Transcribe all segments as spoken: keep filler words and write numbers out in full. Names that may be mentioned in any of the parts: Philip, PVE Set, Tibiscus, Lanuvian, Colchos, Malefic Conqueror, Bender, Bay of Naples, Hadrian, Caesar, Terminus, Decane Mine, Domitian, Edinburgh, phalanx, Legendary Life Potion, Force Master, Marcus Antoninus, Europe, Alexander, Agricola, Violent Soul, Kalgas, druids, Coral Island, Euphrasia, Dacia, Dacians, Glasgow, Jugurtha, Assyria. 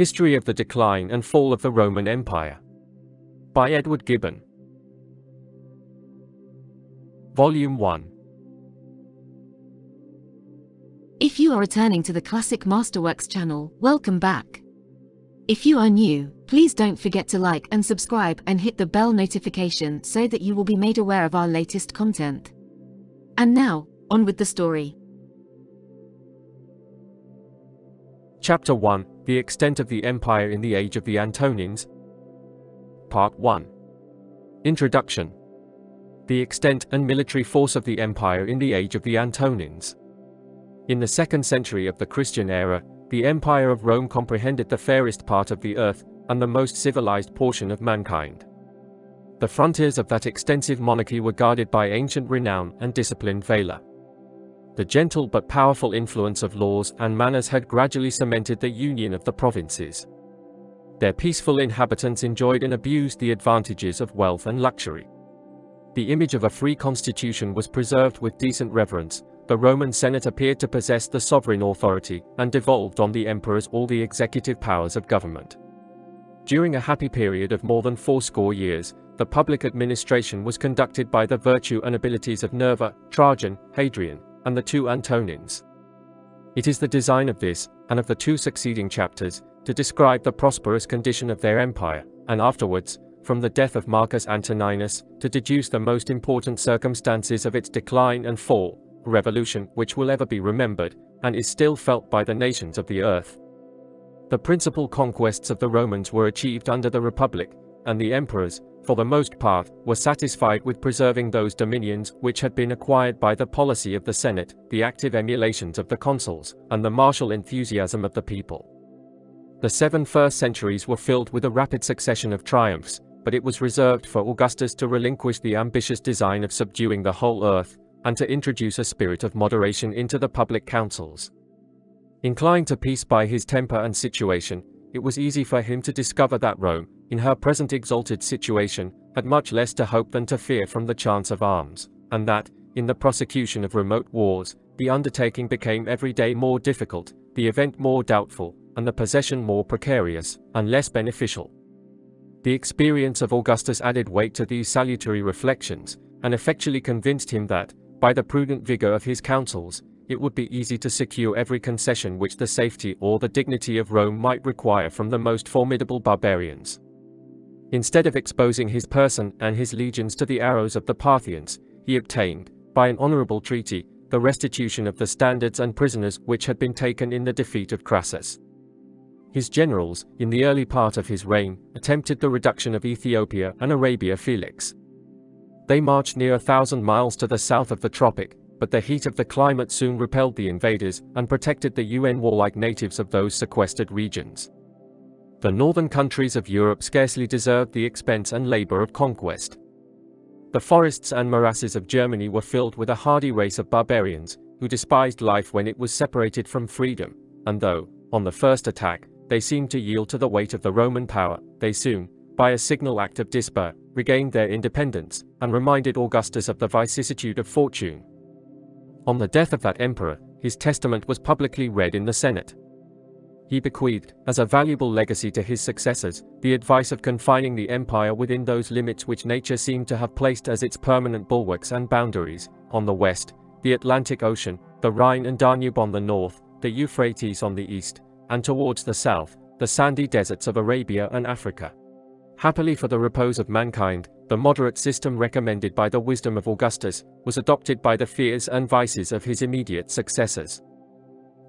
History of the Decline and Fall of the Roman Empire by Edward Gibbon. Volume one. If you are returning to the Classic Masterworks channel, welcome back. If you are new, please don't forget to like and subscribe and hit the bell notification so that you will be made aware of our latest content. And now, on with the story. Chapter one, The Extent of the Empire in the Age of the Antonines. Part one. Introduction. The extent and military force of the empire in the Age of the Antonines. In the second century of the Christian era, the Empire of Rome comprehended the fairest part of the earth, and the most civilized portion of mankind. The frontiers of that extensive monarchy were guarded by ancient renown and disciplined valor. The gentle but powerful influence of laws and manners had gradually cemented the union of the provinces. Their peaceful inhabitants enjoyed and abused the advantages of wealth and luxury. The image of a free constitution was preserved with decent reverence. The Roman Senate appeared to possess the sovereign authority, and devolved on the emperors all the executive powers of government. During a happy period of more than fourscore years, the public administration was conducted by the virtue and abilities of Nerva, Trajan, Hadrian, and the two Antonines. It is the design of this, and of the two succeeding chapters, to describe the prosperous condition of their empire, and afterwards, from the death of Marcus Antoninus, to deduce the most important circumstances of its decline and fall, revolution which will ever be remembered, and is still felt by the nations of the earth. The principal conquests of the Romans were achieved under the Republic, and the emperors, for the most part, were satisfied with preserving those dominions which had been acquired by the policy of the Senate, the active emulations of the consuls, and the martial enthusiasm of the people. The seven first centuries were filled with a rapid succession of triumphs, but it was reserved for Augustus to relinquish the ambitious design of subduing the whole earth, and to introduce a spirit of moderation into the public councils. Inclined to peace by his temper and situation, it was easy for him to discover that Rome, in her present exalted situation, had much less to hope than to fear from the chance of arms, and that, in the prosecution of remote wars, the undertaking became every day more difficult, the event more doubtful, and the possession more precarious, and less beneficial. The experience of Augustus added weight to these salutary reflections, and effectually convinced him that, by the prudent vigor of his counsels, it would be easy to secure every concession which the safety or the dignity of Rome might require from the most formidable barbarians. Instead of exposing his person and his legions to the arrows of the Parthians, he obtained, by an honorable treaty, the restitution of the standards and prisoners which had been taken in the defeat of Crassus. His generals, in the early part of his reign, attempted the reduction of Ethiopia and Arabia Felix. They marched near a thousand miles to the south of the Tropic, but the heat of the climate soon repelled the invaders and protected the un warlike natives of those sequestered regions. The northern countries of Europe scarcely deserved the expense and labor of conquest. The forests and morasses of Germany were filled with a hardy race of barbarians, who despised life when it was separated from freedom, and though, on the first attack, they seemed to yield to the weight of the Roman power, they soon, by a signal act of despair, regained their independence, and reminded Augustus of the vicissitude of fortune. On the death of that emperor, his testament was publicly read in the Senate. He bequeathed, as a valuable legacy to his successors, the advice of confining the empire within those limits which nature seemed to have placed as its permanent bulwarks and boundaries: on the west, the Atlantic Ocean, the Rhine and Danube on the north, the Euphrates on the east, and towards the south, the sandy deserts of Arabia and Africa. Happily for the repose of mankind, the moderate system recommended by the wisdom of Augustus was adopted by the fears and vices of his immediate successors.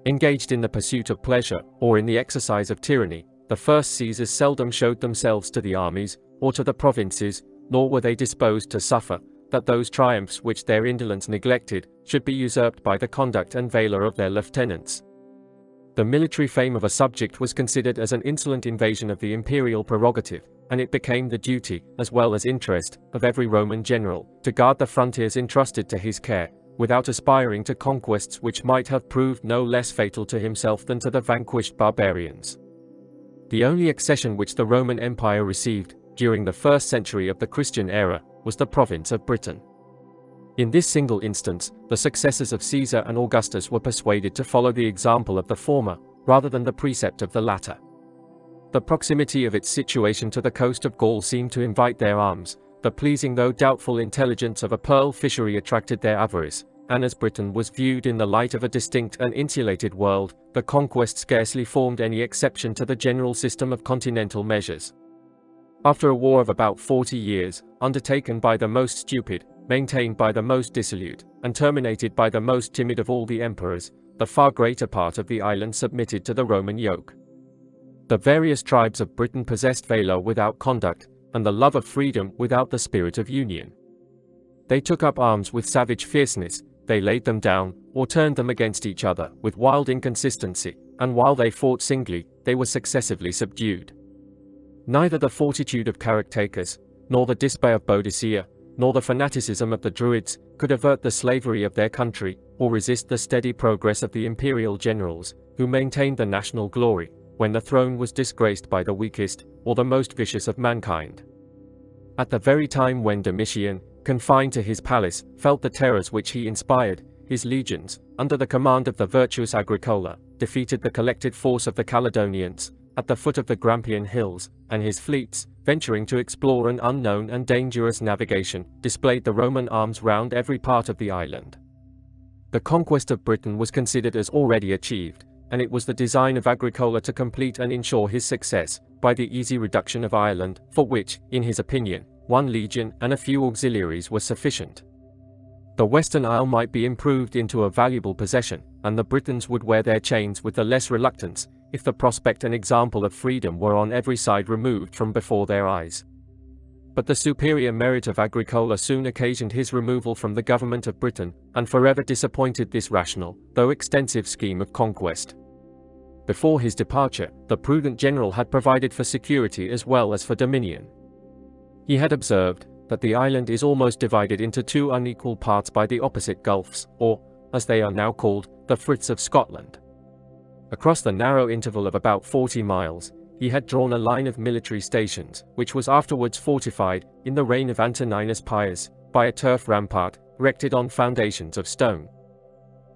Engaged in the pursuit of pleasure, or in the exercise of tyranny, the first Caesars seldom showed themselves to the armies, or to the provinces, nor were they disposed to suffer that those triumphs which their indolence neglected should be usurped by the conduct and valor of their lieutenants. The military fame of a subject was considered as an insolent invasion of the imperial prerogative, and it became the duty, as well as interest, of every Roman general, to guard the frontiers entrusted to his care, without aspiring to conquests which might have proved no less fatal to himself than to the vanquished barbarians. The only accession which the Roman Empire received, during the first century of the Christian era, was the province of Britain. In this single instance, the successors of Caesar and Augustus were persuaded to follow the example of the former, rather than the precept of the latter. The proximity of its situation to the coast of Gaul seemed to invite their arms. The pleasing though doubtful intelligence of a pearl fishery attracted their avarice, and as Britain was viewed in the light of a distinct and insulated world, the conquest scarcely formed any exception to the general system of continental measures. After a war of about forty years, undertaken by the most stupid, maintained by the most dissolute, and terminated by the most timid of all the emperors, the far greater part of the island submitted to the Roman yoke. The various tribes of Britain possessed valor without conduct, and the love of freedom without the spirit of union. They took up arms with savage fierceness, they laid them down, or turned them against each other, with wild inconsistency, and while they fought singly, they were successively subdued. Neither the fortitude of Caractacus, nor the despair of Boadicea, nor the fanaticism of the Druids, could avert the slavery of their country, or resist the steady progress of the imperial generals, who maintained the national glory, when the throne was disgraced by the weakest, or the most vicious of mankind. At the very time when Domitian, confined to his palace, felt the terrors which he inspired, his legions, under the command of the virtuous Agricola, defeated the collected force of the Caledonians, at the foot of the Grampian Hills, and his fleets, venturing to explore an unknown and dangerous navigation, displayed the Roman arms round every part of the island. The conquest of Britain was considered as already achieved, and it was the design of Agricola to complete and ensure his success, by the easy reduction of Ireland, for which, in his opinion, one legion and a few auxiliaries were sufficient. The Western Isle might be improved into a valuable possession, and the Britons would wear their chains with the less reluctance, if the prospect and example of freedom were on every side removed from before their eyes. But the superior merit of Agricola soon occasioned his removal from the government of Britain, and forever disappointed this rational, though extensive scheme of conquest. Before his departure, the prudent general had provided for security as well as for dominion. He had observed that the island is almost divided into two unequal parts by the opposite gulfs, or, as they are now called, the Friths of Scotland. Across the narrow interval of about forty miles, he had drawn a line of military stations, which was afterwards fortified, in the reign of Antoninus Pius, by a turf rampart, erected on foundations of stone.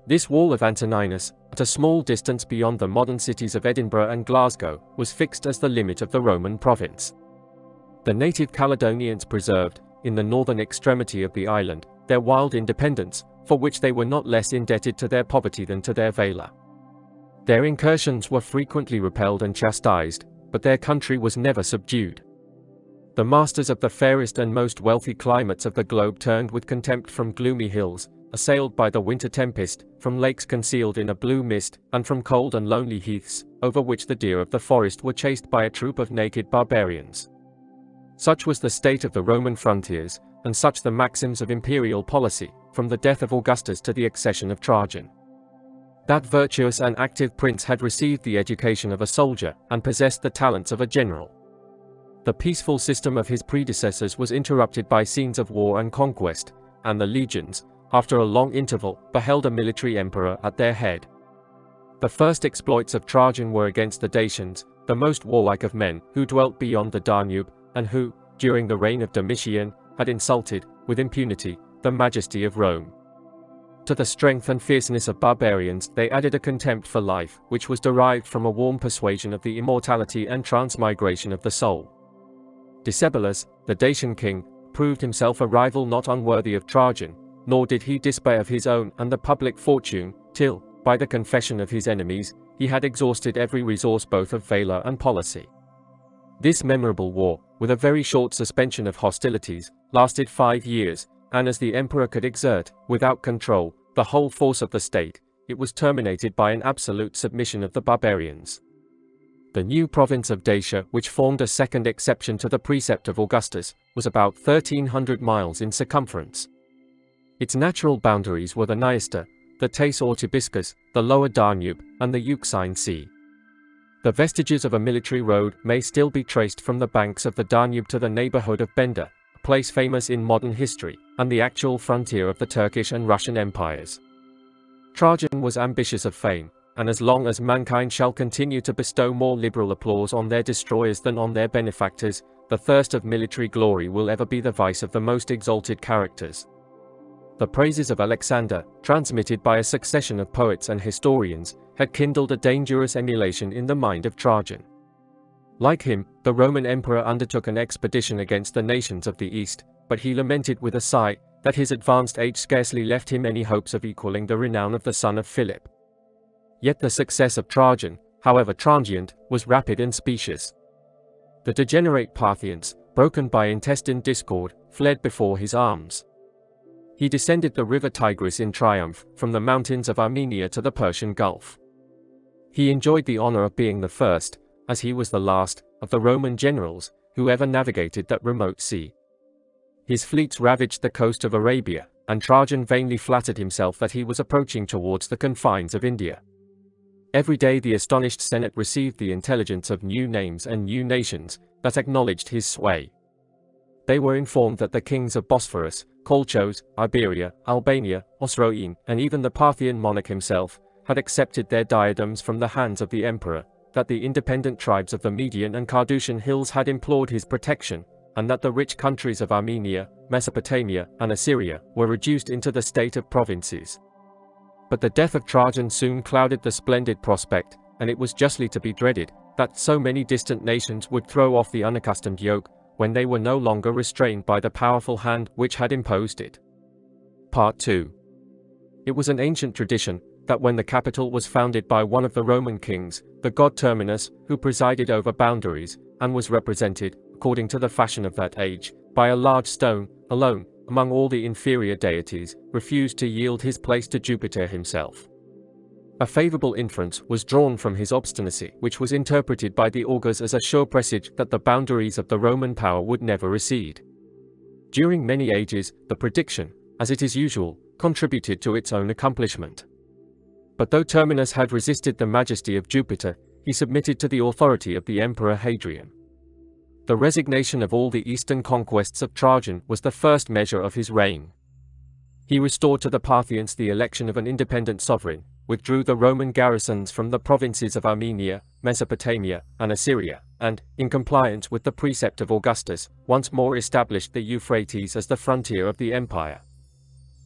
This wall of Antoninus, at a small distance beyond the modern cities of Edinburgh and Glasgow, was fixed as the limit of the Roman province. The native Caledonians preserved, in the northern extremity of the island, their wild independence, for which they were not less indebted to their poverty than to their valour. Their incursions were frequently repelled and chastised, but their country was never subdued. The masters of the fairest and most wealthy climates of the globe turned with contempt from gloomy hills, assailed by the winter tempest, from lakes concealed in a blue mist, and from cold and lonely heaths, over which the deer of the forest were chased by a troop of naked barbarians. Such was the state of the Roman frontiers, and such the maxims of imperial policy, from the death of Augustus to the accession of Trajan. That virtuous and active prince had received the education of a soldier, and possessed the talents of a general. The peaceful system of his predecessors was interrupted by scenes of war and conquest, and the legions, after a long interval, beheld a military emperor at their head. The first exploits of Trajan were against the Dacians, the most warlike of men, who dwelt beyond the Danube, and who, during the reign of Domitian, had insulted, with impunity, the majesty of Rome. To the strength and fierceness of barbarians they added a contempt for life, which was derived from a warm persuasion of the immortality and transmigration of the soul. Decebalus, the Dacian king, proved himself a rival not unworthy of Trajan, nor did he despair of his own and the public fortune, till, by the confession of his enemies, he had exhausted every resource both of valour and policy. This memorable war, with a very short suspension of hostilities, lasted five years, and as the emperor could exert, without control, the whole force of the state, it was terminated by an absolute submission of the barbarians. The new province of Dacia, which formed a second exception to the precept of Augustus, was about thirteen hundred miles in circumference. Its natural boundaries were the Niester, the Teyss or Tibiscus, the lower Danube, and the Euxine Sea. The vestiges of a military road may still be traced from the banks of the Danube to the neighborhood of Bender, a place famous in modern history, and the actual frontier of the Turkish and Russian empires. Trajan was ambitious of fame, and as long as mankind shall continue to bestow more liberal applause on their destroyers than on their benefactors, the thirst of military glory will ever be the vice of the most exalted characters. The praises of Alexander, transmitted by a succession of poets and historians, had kindled a dangerous emulation in the mind of Trajan. Like him, the Roman emperor undertook an expedition against the nations of the East, but he lamented with a sigh that his advanced age scarcely left him any hopes of equaling the renown of the son of Philip. Yet the success of Trajan, however transient, was rapid and specious. The degenerate Parthians, broken by intestine discord, fled before his arms. He descended the river Tigris in triumph, from the mountains of Armenia to the Persian Gulf. He enjoyed the honor of being the first, as he was the last, of the Roman generals who ever navigated that remote sea. His fleets ravaged the coast of Arabia, and Trajan vainly flattered himself that he was approaching towards the confines of India. Every day the astonished Senate received the intelligence of new names and new nations that acknowledged his sway. They were informed that the kings of Bosphorus, Colchos, Iberia, Albania, Osroene, and even the Parthian monarch himself, had accepted their diadems from the hands of the emperor, that the independent tribes of the Median and Cardusian hills had implored his protection, and that the rich countries of Armenia, Mesopotamia, and Assyria were reduced into the state of provinces. But the death of Trajan soon clouded the splendid prospect, and it was justly to be dreaded that so many distant nations would throw off the unaccustomed yoke when they were no longer restrained by the powerful hand which had imposed it. Part two. It was an ancient tradition that when the capital was founded by one of the Roman kings, the god Terminus, who presided over boundaries, and was represented, according to the fashion of that age, by a large stone, alone, among all the inferior deities, refused to yield his place to Jupiter himself. A favorable inference was drawn from his obstinacy, which was interpreted by the augurs as a sure presage that the boundaries of the Roman power would never recede. During many ages, the prediction, as it is usual, contributed to its own accomplishment. But though Terminus had resisted the majesty of Jupiter, he submitted to the authority of the emperor Hadrian. The resignation of all the eastern conquests of Trajan was the first measure of his reign. He restored to the Parthians the election of an independent sovereign, withdrew the Roman garrisons from the provinces of Armenia, Mesopotamia, and Assyria, and, in compliance with the precept of Augustus, once more established the Euphrates as the frontier of the empire.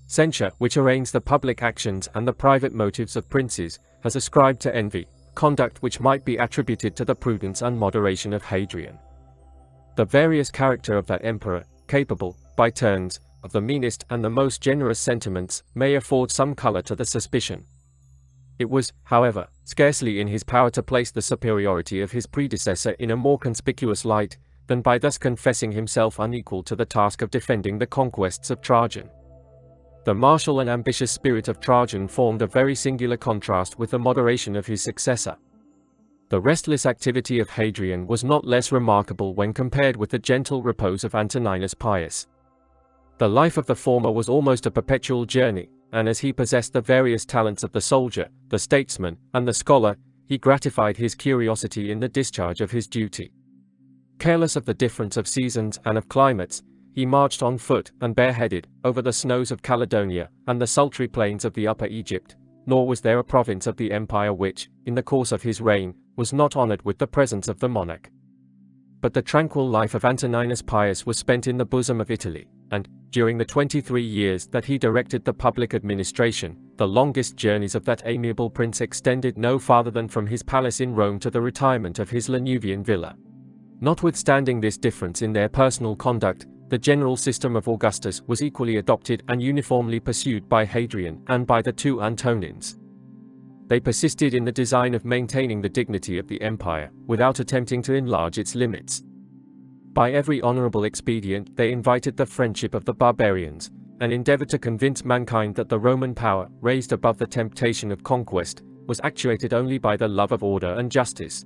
Censure, which arraigns the public actions and the private motives of princes, has ascribed to envy conduct which might be attributed to the prudence and moderation of Hadrian. The various character of that emperor, capable, by turns, of the meanest and the most generous sentiments, may afford some color to the suspicion. It was, however, scarcely in his power to place the superiority of his predecessor in a more conspicuous light than by thus confessing himself unequal to the task of defending the conquests of Trajan. The martial and ambitious spirit of Trajan formed a very singular contrast with the moderation of his successor. The restless activity of Hadrian was not less remarkable when compared with the gentle repose of Antoninus Pius. The life of the former was almost a perpetual journey, and as he possessed the various talents of the soldier, the statesman, and the scholar, he gratified his curiosity in the discharge of his duty. Careless of the difference of seasons and of climates, he marched on foot and bareheaded over the snows of Caledonia and the sultry plains of the Upper Egypt, nor was there a province of the empire which, in the course of his reign, was not honored with the presence of the monarch. But the tranquil life of Antoninus Pius was spent in the bosom of Italy, and, during the twenty-three years that he directed the public administration, the longest journeys of that amiable prince extended no farther than from his palace in Rome to the retirement of his Lanuvian villa. Notwithstanding this difference in their personal conduct, the general system of Augustus was equally adopted and uniformly pursued by Hadrian and by the two Antonines. They persisted in the design of maintaining the dignity of the empire, without attempting to enlarge its limits. By every honorable expedient they invited the friendship of the barbarians, and endeavored to convince mankind that the Roman power, raised above the temptation of conquest, was actuated only by the love of order and justice.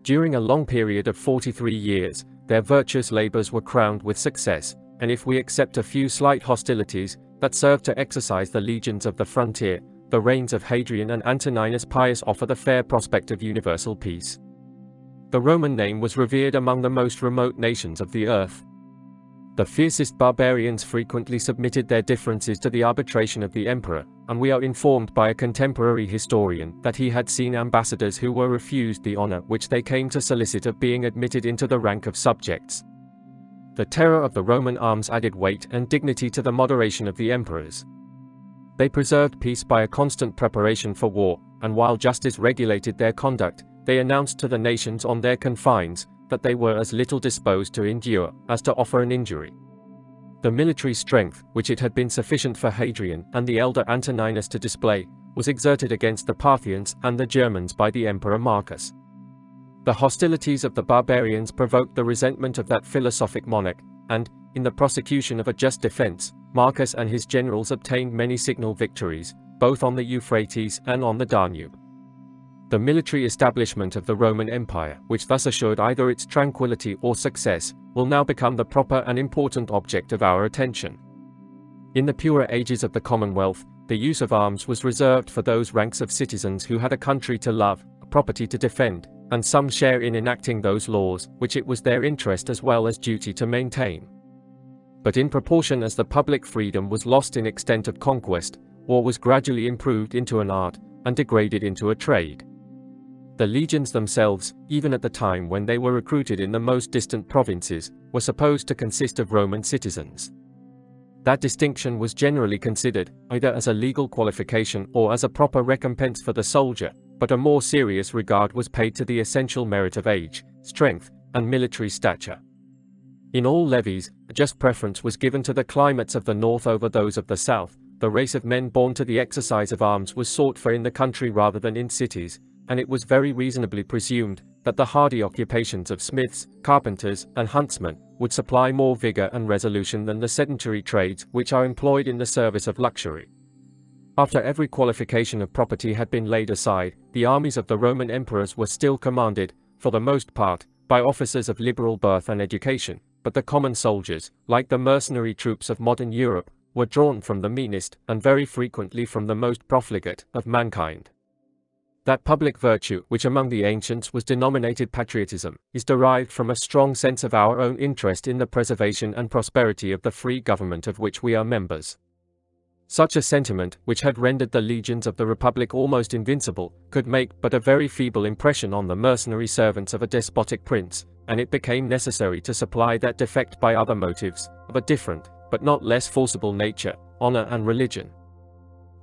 During a long period of forty-three years, their virtuous labors were crowned with success, and if we except a few slight hostilities that served to exercise the legions of the frontier, the reigns of Hadrian and Antoninus Pius offer the fair prospect of universal peace. The Roman name was revered among the most remote nations of the earth. The fiercest barbarians frequently submitted their differences to the arbitration of the emperor, and we are informed by a contemporary historian that he had seen ambassadors who were refused the honor which they came to solicit of being admitted into the rank of subjects. The terror of the Roman arms added weight and dignity to the moderation of the emperors. They preserved peace by a constant preparation for war, and while justice regulated their conduct, they announced to the nations on their confines that they were as little disposed to endure as to offer an injury. The military strength, which it had been sufficient for Hadrian and the elder Antoninus to display, was exerted against the Parthians and the Germans by the Emperor Marcus. The hostilities of the barbarians provoked the resentment of that philosophic monarch, and, in the prosecution of a just defense, Marcus and his generals obtained many signal victories, both on the Euphrates and on the Danube. The military establishment of the Roman Empire, which thus assured either its tranquility or success, will now become the proper and important object of our attention. In the purer ages of the Commonwealth, the use of arms was reserved for those ranks of citizens who had a country to love, a property to defend, and some share in enacting those laws, which it was their interest as well as duty to maintain. But in proportion as the public freedom was lost in extent of conquest, war was gradually improved into an art, and degraded into a trade. The legions themselves, even at the time when they were recruited in the most distant provinces, were supposed to consist of Roman citizens. That distinction was generally considered, either as a legal qualification or as a proper recompense for the soldier, but a more serious regard was paid to the essential merit of age, strength, and military stature. In all levies, a just preference was given to the climates of the north over those of the south, the race of men born to the exercise of arms was sought for in the country rather than in cities, and it was very reasonably presumed that the hardy occupations of smiths, carpenters, and huntsmen would supply more vigor and resolution than the sedentary trades which are employed in the service of luxury. After every qualification of property had been laid aside, the armies of the Roman emperors were still commanded, for the most part, by officers of liberal birth and education, but the common soldiers, like the mercenary troops of modern Europe, were drawn from the meanest, and very frequently from the most profligate, of mankind. That public virtue, which among the ancients was denominated patriotism, is derived from a strong sense of our own interest in the preservation and prosperity of the free government of which we are members. Such a sentiment, which had rendered the legions of the Republic almost invincible, could make but a very feeble impression on the mercenary servants of a despotic prince, and it became necessary to supply that defect by other motives, of a different, but not less forcible nature, honor and religion.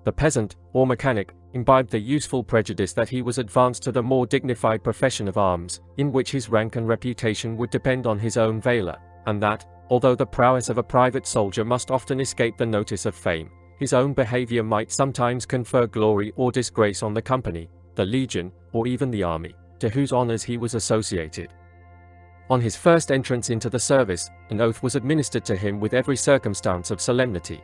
The peasant, or mechanic, imbibed the useful prejudice that he was advanced to the more dignified profession of arms, in which his rank and reputation would depend on his own valor, and that, although the prowess of a private soldier must often escape the notice of fame, his own behavior might sometimes confer glory or disgrace on the company, the legion, or even the army, to whose honors he was associated. On his first entrance into the service, an oath was administered to him with every circumstance of solemnity.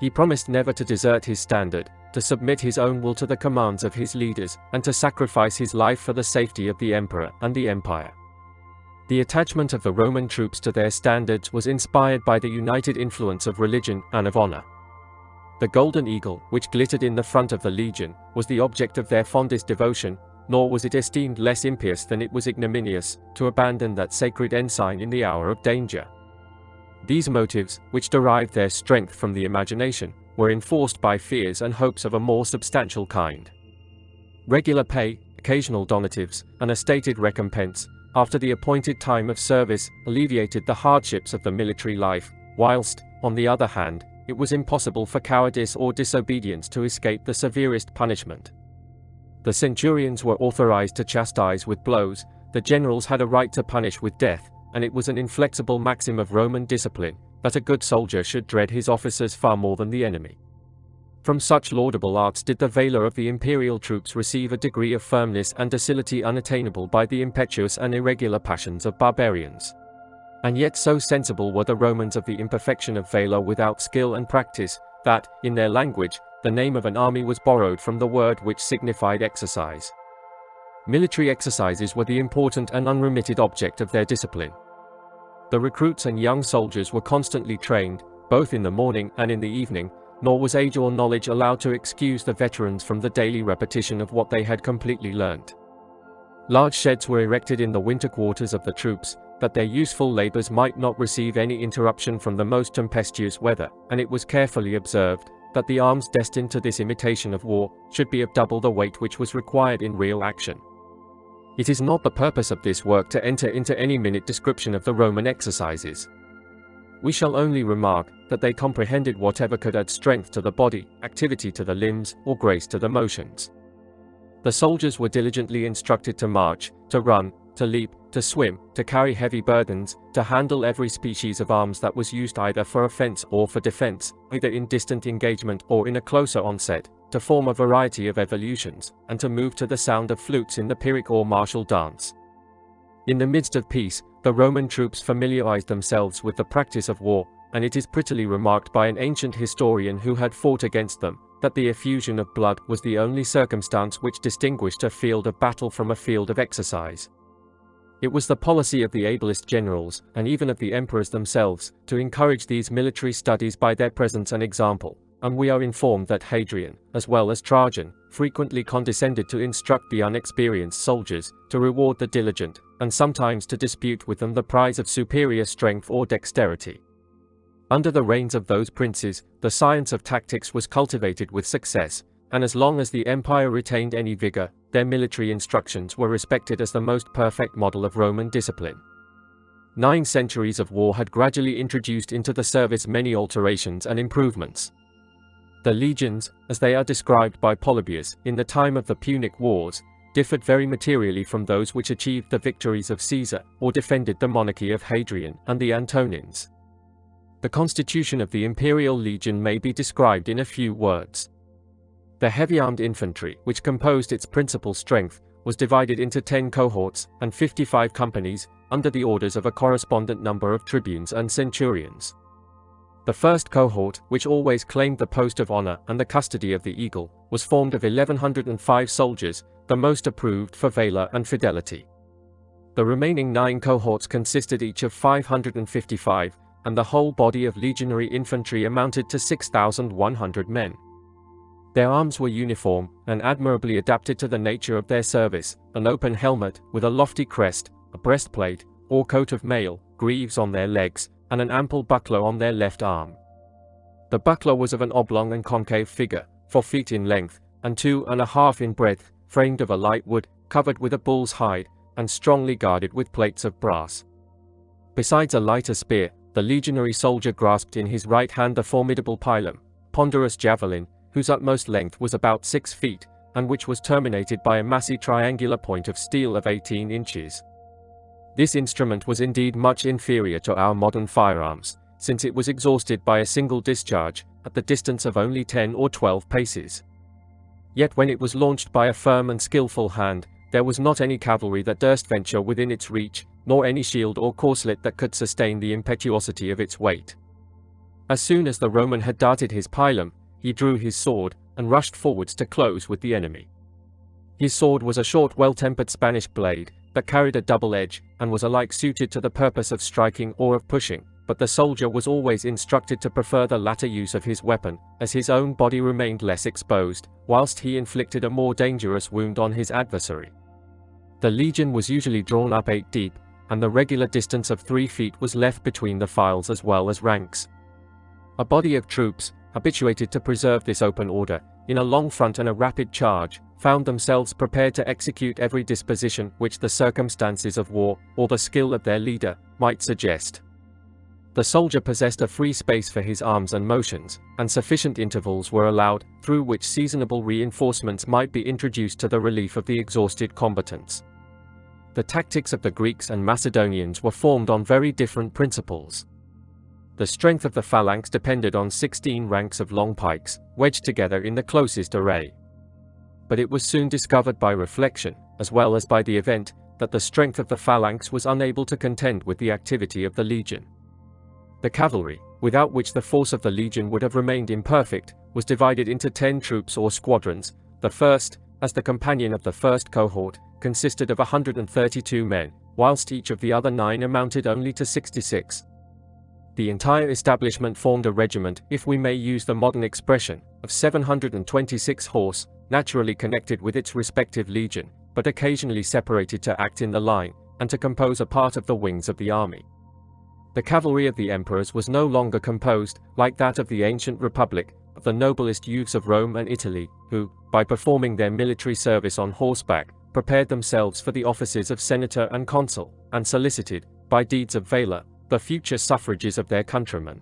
He promised never to desert his standard, to submit his own will to the commands of his leaders, and to sacrifice his life for the safety of the emperor and the empire. The attachment of the Roman troops to their standards was inspired by the united influence of religion and of honor. The golden eagle, which glittered in the front of the legion, was the object of their fondest devotion, nor was it esteemed less impious than it was ignominious to abandon that sacred ensign in the hour of danger. These motives, which derived their strength from the imagination, were enforced by fears and hopes of a more substantial kind. Regular pay, occasional donatives, and a stated recompense, after the appointed time of service, alleviated the hardships of the military life, whilst, on the other hand, it was impossible for cowardice or disobedience to escape the severest punishment. The centurions were authorized to chastise with blows, the generals had a right to punish with death, and it was an inflexible maxim of Roman discipline that a good soldier should dread his officers far more than the enemy. From such laudable arts did the valor of the imperial troops receive a degree of firmness and docility unattainable by the impetuous and irregular passions of barbarians. And yet so sensible were the Romans of the imperfection of valor without skill and practice, that, in their language, the name of an army was borrowed from the word which signified exercise. Military exercises were the important and unremitted object of their discipline. The recruits and young soldiers were constantly trained, both in the morning and in the evening, nor was age or knowledge allowed to excuse the veterans from the daily repetition of what they had completely learnt. Large sheds were erected in the winter quarters of the troops, that their useful labors might not receive any interruption from the most tempestuous weather, and it was carefully observed that the arms destined to this imitation of war should be of double the weight which was required in real action. It is not the purpose of this work to enter into any minute description of the Roman exercises. We shall only remark that they comprehended whatever could add strength to the body, activity to the limbs, or grace to the motions. The soldiers were diligently instructed to march, to run, to leap, to swim, to carry heavy burdens, to handle every species of arms that was used either for offense or for defense, either in distant engagement or in a closer onset, to form a variety of evolutions, and to move to the sound of flutes in the Pyrrhic or martial dance. In the midst of peace, the Roman troops familiarized themselves with the practice of war, and it is prettily remarked by an ancient historian who had fought against them, that the effusion of blood was the only circumstance which distinguished a field of battle from a field of exercise. It was the policy of the ablest generals, and even of the emperors themselves, to encourage these military studies by their presence and example, and we are informed that Hadrian, as well as Trajan, frequently condescended to instruct the unexperienced soldiers, to reward the diligent, and sometimes to dispute with them the prize of superior strength or dexterity. Under the reigns of those princes, the science of tactics was cultivated with success, and as long as the empire retained any vigor, their military instructions were respected as the most perfect model of Roman discipline. Nine centuries of war had gradually introduced into the service many alterations and improvements. The legions, as they are described by Polybius in the time of the Punic Wars, differed very materially from those which achieved the victories of Caesar or defended the monarchy of Hadrian and the Antonines. The constitution of the imperial legion may be described in a few words. The heavy-armed infantry, which composed its principal strength, was divided into ten cohorts and fifty-five companies, under the orders of a correspondent number of tribunes and centurions. The first cohort, which always claimed the post of honor and the custody of the eagle, was formed of eleven hundred five soldiers, the most approved for valor and fidelity. The remaining nine cohorts consisted each of five hundred fifty-five, and the whole body of legionary infantry amounted to six thousand one hundred men. Their arms were uniform, and admirably adapted to the nature of their service, an open helmet, with a lofty crest, a breastplate, or coat of mail, greaves on their legs, and an ample buckler on their left arm. The buckler was of an oblong and concave figure, four feet in length, and two and a half in breadth, framed of a light wood, covered with a bull's hide, and strongly guarded with plates of brass. Besides a lighter spear, the legionary soldier grasped in his right hand the formidable pilum, ponderous javelin, whose utmost length was about six feet, and which was terminated by a massy triangular point of steel of eighteen inches. This instrument was indeed much inferior to our modern firearms, since it was exhausted by a single discharge, at the distance of only ten or twelve paces. Yet when it was launched by a firm and skillful hand, there was not any cavalry that durst venture within its reach, nor any shield or corselet that could sustain the impetuosity of its weight. As soon as the Roman had darted his pilum, he drew his sword, and rushed forwards to close with the enemy. His sword was a short well-tempered Spanish blade, that carried a double edge, and was alike suited to the purpose of striking or of pushing, but the soldier was always instructed to prefer the latter use of his weapon, as his own body remained less exposed, whilst he inflicted a more dangerous wound on his adversary. The legion was usually drawn up eight deep, and the regular distance of three feet was left between the files as well as ranks. A body of troops, habituated to preserve this open order, in a long front and a rapid charge, found themselves prepared to execute every disposition which the circumstances of war, or the skill of their leader, might suggest. The soldier possessed a free space for his arms and motions, and sufficient intervals were allowed, through which seasonable reinforcements might be introduced to the relief of the exhausted combatants. The tactics of the Greeks and Macedonians were formed on very different principles. The strength of the phalanx depended on sixteen ranks of long pikes, wedged together in the closest array. But it was soon discovered by reflection, as well as by the event, that the strength of the phalanx was unable to contend with the activity of the legion. The cavalry, without which the force of the legion would have remained imperfect, was divided into ten troops or squadrons. The first, as the companion of the first cohort, consisted of one hundred thirty-two men, whilst each of the other nine amounted only to sixty-six. The entire establishment formed a regiment, if we may use the modern expression, of seven hundred twenty-six horse, naturally connected with its respective legion, but occasionally separated to act in the line, and to compose a part of the wings of the army. The cavalry of the emperors was no longer composed, like that of the ancient republic, of the noblest youths of Rome and Italy, who, by performing their military service on horseback, prepared themselves for the offices of senator and consul, and solicited, by deeds of valor, the future suffrages of their countrymen.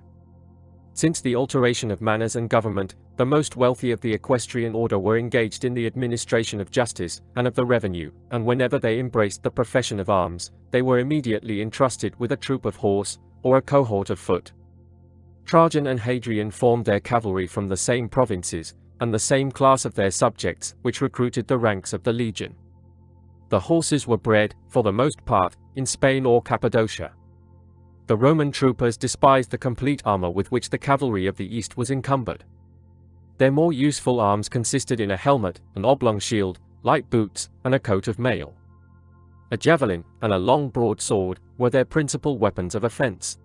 Since the alteration of manners and government, the most wealthy of the equestrian order were engaged in the administration of justice and of the revenue, and whenever they embraced the profession of arms, they were immediately entrusted with a troop of horse, or a cohort of foot. Trajan and Hadrian formed their cavalry from the same provinces, and the same class of their subjects, which recruited the ranks of the legion. The horses were bred, for the most part, in Spain or Cappadocia. The Roman troopers despised the complete armor with which the cavalry of the East was encumbered. Their more useful arms consisted in a helmet, an oblong shield, light boots, and a coat of mail. A javelin, and a long broadsword, were their principal weapons of offense.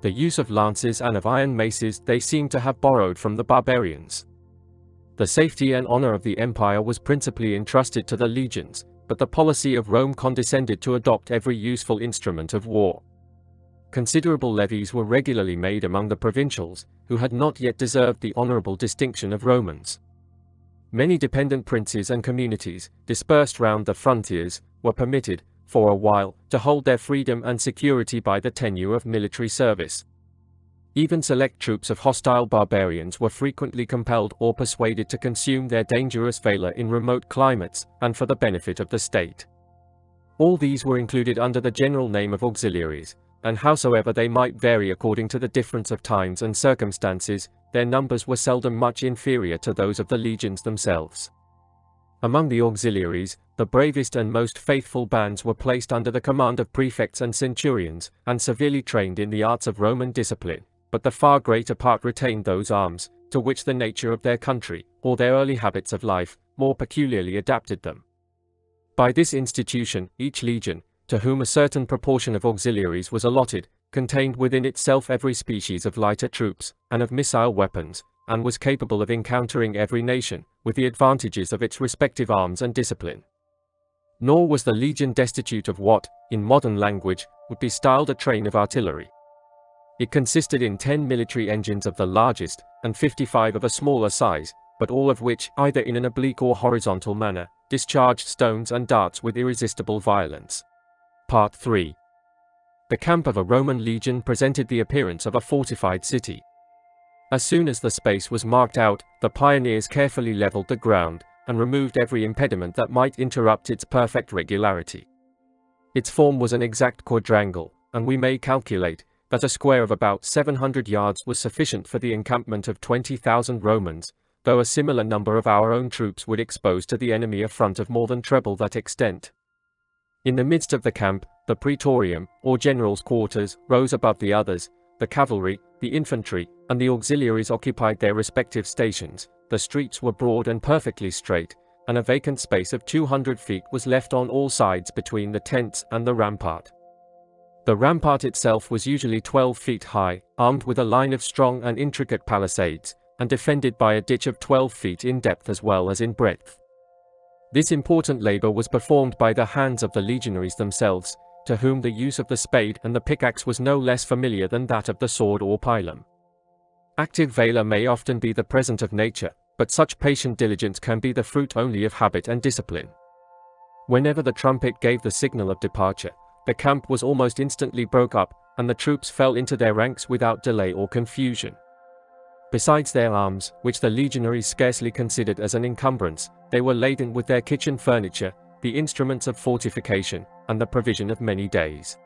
The use of lances and of iron maces they seem to have borrowed from the barbarians. The safety and honor of the empire was principally entrusted to the legions, but the policy of Rome condescended to adopt every useful instrument of war. Considerable levies were regularly made among the provincials, who had not yet deserved the honorable distinction of Romans. Many dependent princes and communities, dispersed round the frontiers, were permitted, for a while, to hold their freedom and security by the tenure of military service. Even select troops of hostile barbarians were frequently compelled or persuaded to consume their dangerous valor in remote climates, and for the benefit of the state. All these were included under the general name of auxiliaries, and howsoever they might vary according to the difference of times and circumstances, their numbers were seldom much inferior to those of the legions themselves. Among the auxiliaries, the bravest and most faithful bands were placed under the command of prefects and centurions, and severely trained in the arts of Roman discipline, but the far greater part retained those arms, to which the nature of their country, or their early habits of life, more peculiarly adapted them. By this institution, each legion, to whom a certain proportion of auxiliaries was allotted, contained within itself every species of lighter troops, and of missile weapons, and was capable of encountering every nation, with the advantages of its respective arms and discipline. Nor was the legion destitute of what, in modern language, would be styled a train of artillery. It consisted in ten military engines of the largest, and fifty-five of a smaller size, but all of which, either in an oblique or horizontal manner, discharged stones and darts with irresistible violence. Part three. The camp of a Roman legion presented the appearance of a fortified city. As soon as the space was marked out, the pioneers carefully leveled the ground, and removed every impediment that might interrupt its perfect regularity. Its form was an exact quadrangle, and we may calculate that a square of about seven hundred yards was sufficient for the encampment of twenty thousand Romans, though a similar number of our own troops would expose to the enemy a front of more than treble that extent. In the midst of the camp, the praetorium, or general's quarters, rose above the others, the cavalry, the infantry, and the auxiliaries occupied their respective stations, the streets were broad and perfectly straight, and a vacant space of two hundred feet was left on all sides between the tents and the rampart. The rampart itself was usually twelve feet high, armed with a line of strong and intricate palisades, and defended by a ditch of twelve feet in depth as well as in breadth. This important labor was performed by the hands of the legionaries themselves, to whom the use of the spade and the pickaxe was no less familiar than that of the sword or pilum. Active valor may often be the present of nature, but such patient diligence can be the fruit only of habit and discipline. Whenever the trumpet gave the signal of departure, the camp was almost instantly broke up, and the troops fell into their ranks without delay or confusion. Besides their arms, which the legionaries scarcely considered as an encumbrance, they were laden with their kitchen furniture, the instruments of fortification, and the provision of many days.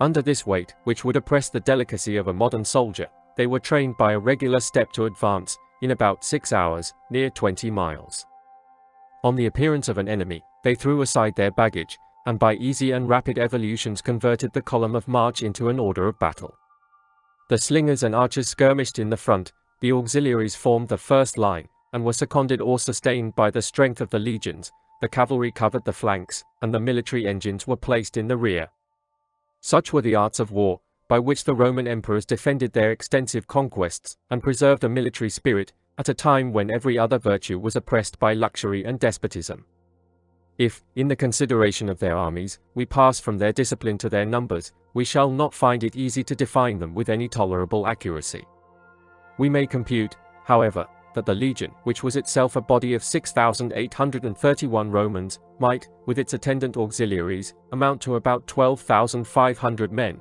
Under this weight, which would oppress the delicacy of a modern soldier, they were trained by a regular step to advance, in about six hours, near twenty miles. On the appearance of an enemy, they threw aside their baggage, and by easy and rapid evolutions converted the column of march into an order of battle. The slingers and archers skirmished in the front, the auxiliaries formed the first line, and were seconded or sustained by the strength of the legions, the cavalry covered the flanks, and the military engines were placed in the rear. Such were the arts of war, by which the Roman emperors defended their extensive conquests, and preserved a military spirit, at a time when every other virtue was oppressed by luxury and despotism. If, in the consideration of their armies, we pass from their discipline to their numbers, we shall not find it easy to define them with any tolerable accuracy. We may compute, however, that the legion, which was itself a body of six thousand eight hundred thirty-one Romans, might, with its attendant auxiliaries, amount to about twelve thousand five hundred men.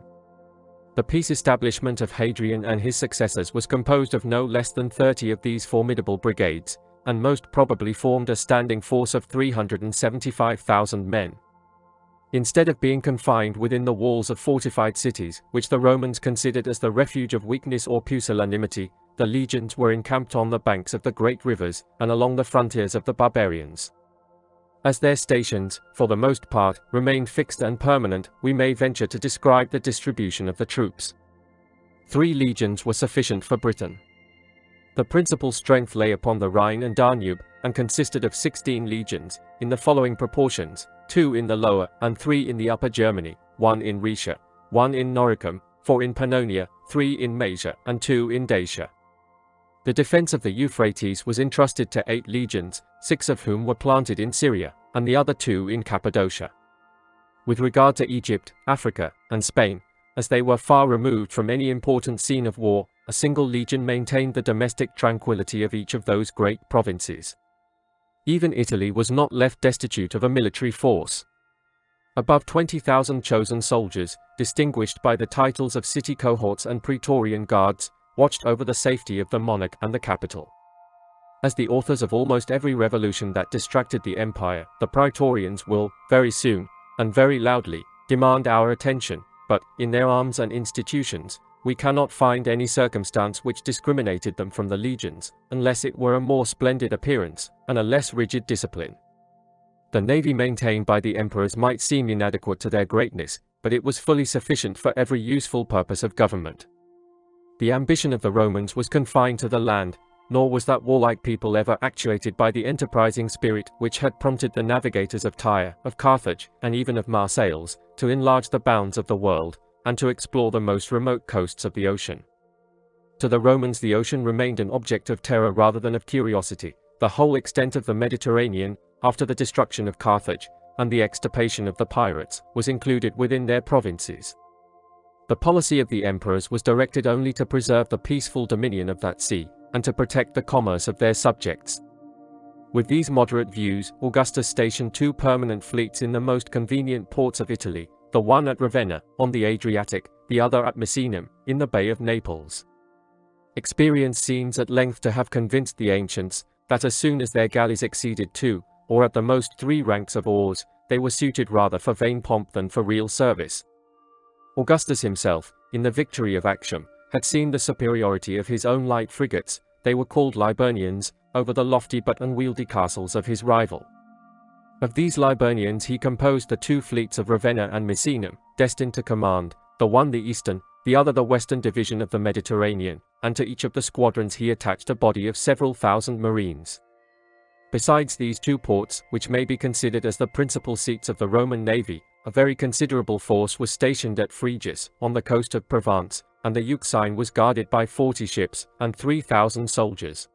The peace establishment of Hadrian and his successors was composed of no less than thirty of these formidable brigades, and most probably formed a standing force of three hundred seventy-five thousand men. Instead of being confined within the walls of fortified cities, which the Romans considered as the refuge of weakness or pusillanimity, the legions were encamped on the banks of the great rivers and along the frontiers of the barbarians. As their stations, for the most part, remained fixed and permanent, we may venture to describe the distribution of the troops. Three legions were sufficient for Britain. The principal strength lay upon the Rhine and Danube, and consisted of sixteen legions, in the following proportions: two in the lower and three in the upper Germany, one in Rhaetia, one in Noricum, four in Pannonia, three in Maesia, and two in Dacia. The defense of the Euphrates was entrusted to eight legions, six of whom were planted in Syria, and the other two in Cappadocia. With regard to Egypt, Africa, and Spain, as they were far removed from any important scene of war, a single legion maintained the domestic tranquility of each of those great provinces. Even Italy was not left destitute of a military force. Above twenty thousand chosen soldiers, distinguished by the titles of city cohorts and Praetorian guards, watched over the safety of the monarch and the capital. As the authors of almost every revolution that distracted the empire, the Praetorians will, very soon, and very loudly, demand our attention, but, in their arms and institutions, we cannot find any circumstance which discriminated them from the legions, unless it were a more splendid appearance, and a less rigid discipline. The navy maintained by the emperors might seem inadequate to their greatness, but it was fully sufficient for every useful purpose of government. The ambition of the Romans was confined to the land, nor was that warlike people ever actuated by the enterprising spirit which had prompted the navigators of Tyre, of Carthage, and even of Marseilles, to enlarge the bounds of the world, and to explore the most remote coasts of the ocean. To the Romans the ocean remained an object of terror rather than of curiosity. The whole extent of the Mediterranean, after the destruction of Carthage, and the extirpation of the pirates, was included within their provinces. The policy of the emperors was directed only to preserve the peaceful dominion of that sea, and to protect the commerce of their subjects. With these moderate views, Augustus stationed two permanent fleets in the most convenient ports of Italy, the one at Ravenna, on the Adriatic, the other at Misenum, in the Bay of Naples. Experience seems at length to have convinced the ancients, that as soon as their galleys exceeded two, or at the most three ranks of oars, they were suited rather for vain pomp than for real service. Augustus himself, in the victory of Actium, had seen the superiority of his own light frigates, they were called Liburnians, over the lofty but unwieldy castles of his rival. Of these Liburnians he composed the two fleets of Ravenna and Misenum, destined to command, the one the eastern, the other the western division of the Mediterranean, and to each of the squadrons he attached a body of several thousand marines. Besides these two ports, which may be considered as the principal seats of the Roman navy, a very considerable force was stationed at Frejus, on the coast of Provence, and the Euxine was guarded by forty ships and three thousand soldiers.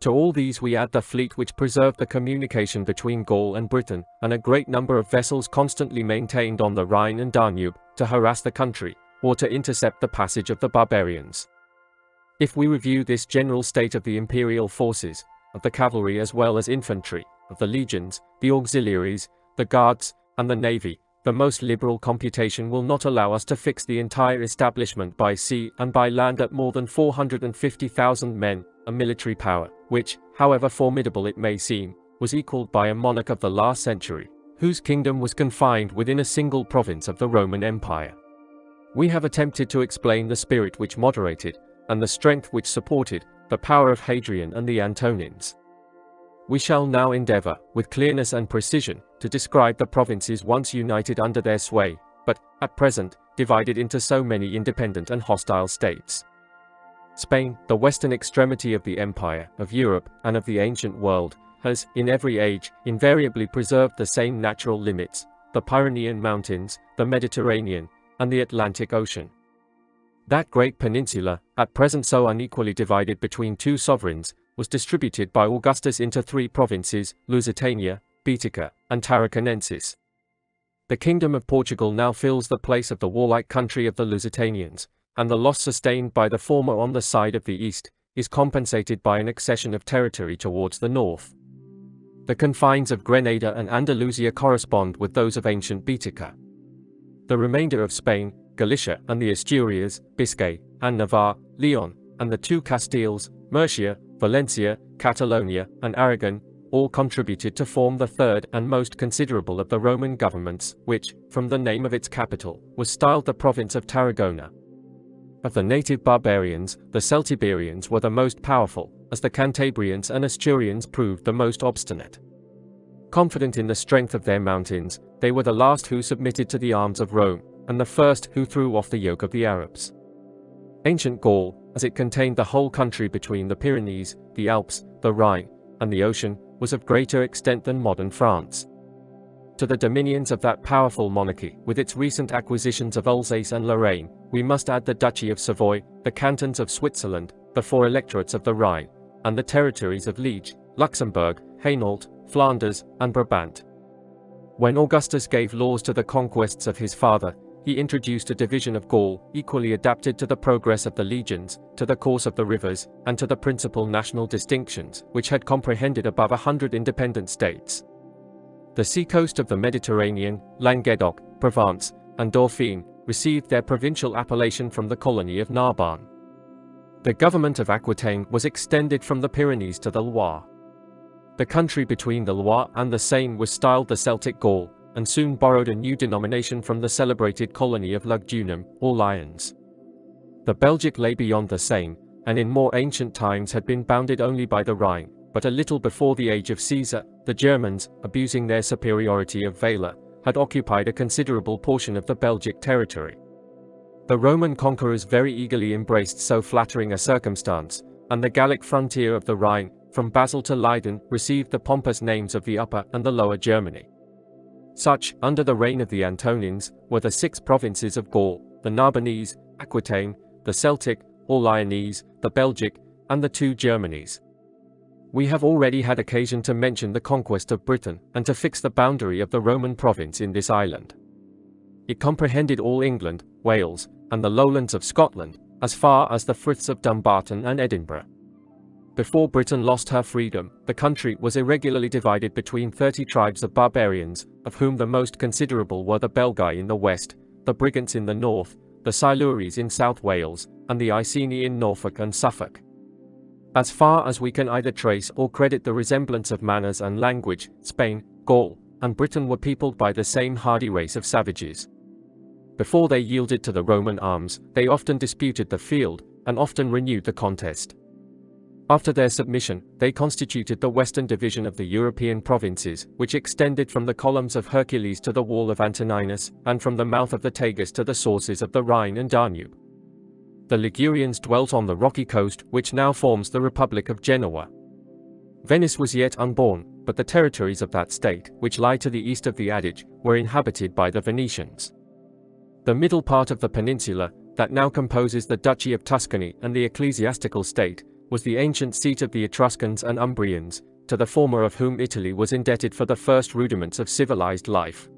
To all these we add the fleet which preserved the communication between Gaul and Britain, and a great number of vessels constantly maintained on the Rhine and Danube, to harass the country, or to intercept the passage of the barbarians. If we review this general state of the imperial forces, of the cavalry as well as infantry, of the legions, the auxiliaries, the guards, and the navy, the most liberal computation will not allow us to fix the entire establishment by sea and by land at more than four hundred fifty thousand men, a military power, which, however formidable it may seem, was equalled by a monarch of the last century, whose kingdom was confined within a single province of the Roman Empire. We have attempted to explain the spirit which moderated, and the strength which supported, the power of Hadrian and the Antonines. We shall now endeavor, with clearness and precision, to describe the provinces once united under their sway, but, at present, divided into so many independent and hostile states. Spain, the western extremity of the empire, of Europe, and of the ancient world, has, in every age, invariably preserved the same natural limits, the Pyrenean mountains, the Mediterranean, and the Atlantic Ocean. That great peninsula, at present so unequally divided between two sovereigns, was distributed by Augustus into three provinces, Lusitania, Boetica, and Tarraconensis. The kingdom of Portugal now fills the place of the warlike country of the Lusitanians, and the loss sustained by the former on the side of the east, is compensated by an accession of territory towards the north. The confines of Grenada and Andalusia correspond with those of ancient Boetica. The remainder of Spain, Galicia and the Asturias, Biscay and Navarre, Leon, and the two Castiles, Murcia, Valencia, Catalonia, and Aragon, all contributed to form the third and most considerable of the Roman governments, which, from the name of its capital, was styled the province of Tarragona. Of the native barbarians, the Celtiberians were the most powerful, as the Cantabrians and Asturians proved the most obstinate. Confident in the strength of their mountains, they were the last who submitted to the arms of Rome, and the first who threw off the yoke of the Arabs. Ancient Gaul, as it contained the whole country between the Pyrenees, the Alps, the Rhine, and the ocean, was of greater extent than modern France. To the dominions of that powerful monarchy, with its recent acquisitions of Alsace and Lorraine, we must add the Duchy of Savoy, the cantons of Switzerland, the four electorates of the Rhine, and the territories of Liege, Luxembourg, Hainault, Flanders, and Brabant. When Augustus gave laws to the conquests of his father, he introduced a division of Gaul, equally adapted to the progress of the legions, to the course of the rivers, and to the principal national distinctions, which had comprehended above a hundred independent states. The seacoast of the Mediterranean, Languedoc, Provence, and Dauphiné, received their provincial appellation from the colony of Narbonne. The government of Aquitaine was extended from the Pyrenees to the Loire. The country between the Loire and the Seine was styled the Celtic Gaul, and soon borrowed a new denomination from the celebrated colony of Lugdunum, or Lyons. The Belgic lay beyond the Seine, and in more ancient times had been bounded only by the Rhine, but a little before the age of Caesar, the Germans, abusing their superiority of valor, had occupied a considerable portion of the Belgic territory. The Roman conquerors very eagerly embraced so flattering a circumstance, and the Gallic frontier of the Rhine, from Basel to Leiden, received the pompous names of the Upper and the Lower Germany. Such, under the reign of the Antonines, were the six provinces of Gaul, the Narbonnese, Aquitaine, the Celtic, or Lyonnese, the Belgic, and the two Germanies. We have already had occasion to mention the conquest of Britain, and to fix the boundary of the Roman province in this island. It comprehended all England, Wales, and the lowlands of Scotland, as far as the Friths of Dumbarton and Edinburgh. Before Britain lost her freedom, the country was irregularly divided between thirty tribes of barbarians, of whom the most considerable were the Belgae in the west, the Brigantes in the north, the Silures in South Wales, and the Iceni in Norfolk and Suffolk. As far as we can either trace or credit the resemblance of manners and language, Spain, Gaul, and Britain were peopled by the same hardy race of savages. Before they yielded to the Roman arms, they often disputed the field, and often renewed the contest. After their submission, they constituted the western division of the European provinces, which extended from the columns of Hercules to the wall of Antoninus, and from the mouth of the Tagus to the sources of the Rhine and Danube. The Ligurians dwelt on the rocky coast, which now forms the Republic of Genoa. Venice was yet unborn, but the territories of that state, which lie to the east of the Adige, were inhabited by the Venetians. The middle part of the peninsula, that now composes the Duchy of Tuscany and the ecclesiastical state, was the ancient seat of the Etruscans and Umbrians, to the former of whom Italy was indebted for the first rudiments of civilized life.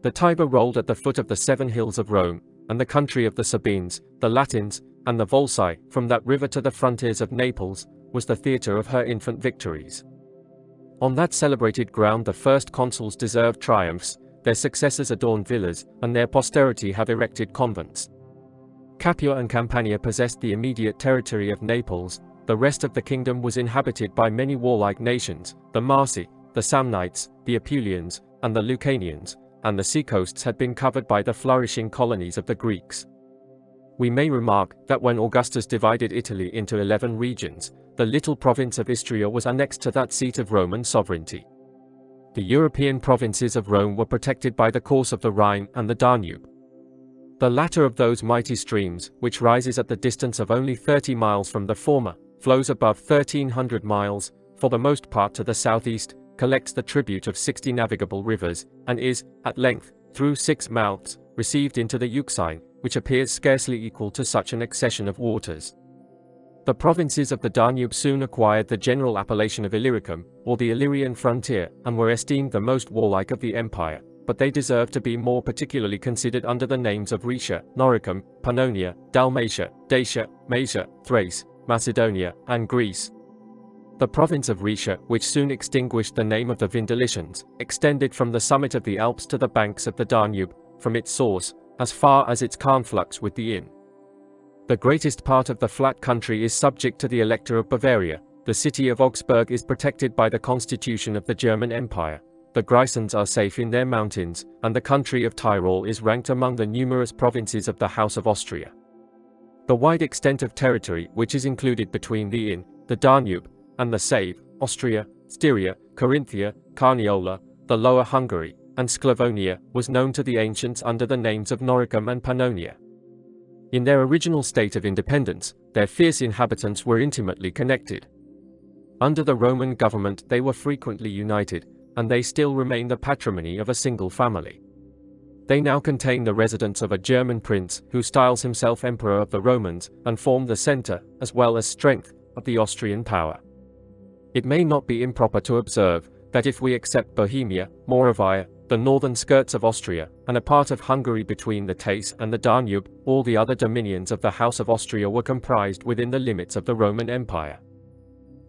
The Tiber rolled at the foot of the seven hills of Rome, and the country of the Sabines, the Latins, and the Volsci, from that river to the frontiers of Naples, was the theatre of her infant victories. On that celebrated ground the first consuls deserved triumphs, their successors adorned villas, and their posterity have erected convents. Capua and Campania possessed the immediate territory of Naples, the rest of the kingdom was inhabited by many warlike nations, the Marsi, the Samnites, the Apulians, and the Lucanians, and the seacoasts had been covered by the flourishing colonies of the Greeks. We may remark that when Augustus divided Italy into eleven regions, the little province of Istria was annexed to that seat of Roman sovereignty. The European provinces of Rome were protected by the course of the Rhine and the Danube. The latter of those mighty streams, which rises at the distance of only thirty miles from the former, flows above thirteen hundred miles, for the most part to the southeast, collects the tribute of sixty navigable rivers, and is, at length, through six mouths, received into the Euxine, which appears scarcely equal to such an accession of waters. The provinces of the Danube soon acquired the general appellation of Illyricum, or the Illyrian frontier, and were esteemed the most warlike of the empire. But they deserve to be more particularly considered under the names of Rhaetia, Noricum, Pannonia, Dalmatia, Dacia, Maesia, Thrace, Macedonia, and Greece. The province of Rhaetia, which soon extinguished the name of the Vindelicians, extended from the summit of the Alps to the banks of the Danube, from its source, as far as its conflux with the Inn. The greatest part of the flat country is subject to the Elector of Bavaria. The city of Augsburg is protected by the constitution of the German Empire. The Grisons are safe in their mountains, and the country of Tyrol is ranked among the numerous provinces of the House of Austria. The wide extent of territory which is included between the Inn, the Danube, and the Save, Austria, Styria, Carinthia, Carniola, the Lower Hungary, and Sclavonia, was known to the ancients under the names of Noricum and Pannonia. In their original state of independence, their fierce inhabitants were intimately connected. Under the Roman government they were frequently united, and they still remain the patrimony of a single family. They now contain the residence of a German prince who styles himself Emperor of the Romans, and form the center, as well as strength, of the Austrian power. It may not be improper to observe that if we accept Bohemia, Moravia, the northern skirts of Austria, and a part of Hungary between the Teyss and the Danube, all the other dominions of the House of Austria were comprised within the limits of the Roman Empire.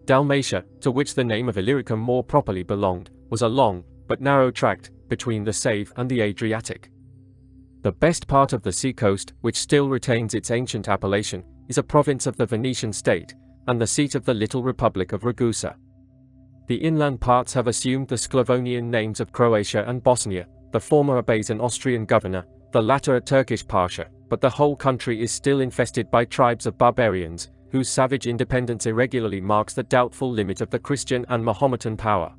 Dalmatia, to which the name of Illyricum more properly belonged, was a long, but narrow tract, between the Save and the Adriatic. The best part of the seacoast, which still retains its ancient appellation, is a province of the Venetian state, and the seat of the little Republic of Ragusa. The inland parts have assumed the Sclavonian names of Croatia and Bosnia, the former obeys an Austrian governor, the latter a Turkish pasha, but the whole country is still infested by tribes of barbarians, whose savage independence irregularly marks the doubtful limit of the Christian and Mahometan power.